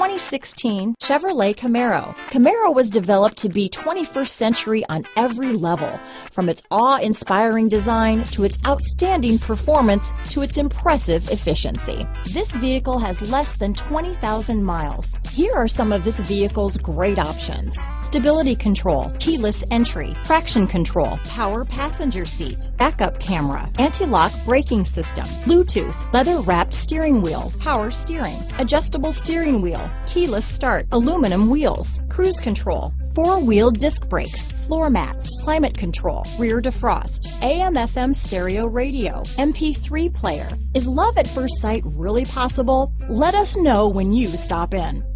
2016 Chevrolet Camaro. Camaro was developed to be 21st century on every level, from its awe-inspiring design to its outstanding performance to its impressive efficiency. This vehicle has less than 20,000 miles. Here are some of this vehicle's great options: stability control, keyless entry, traction control, power passenger seat, backup camera, anti-lock braking system, Bluetooth, leather-wrapped steering wheel, power steering, adjustable steering wheel, keyless start, aluminum wheels, cruise control, four-wheel disc brakes, floor mats, climate control, rear defrost, AM/FM stereo radio, MP3 player. Is love at first sight really possible? Let us know when you stop in.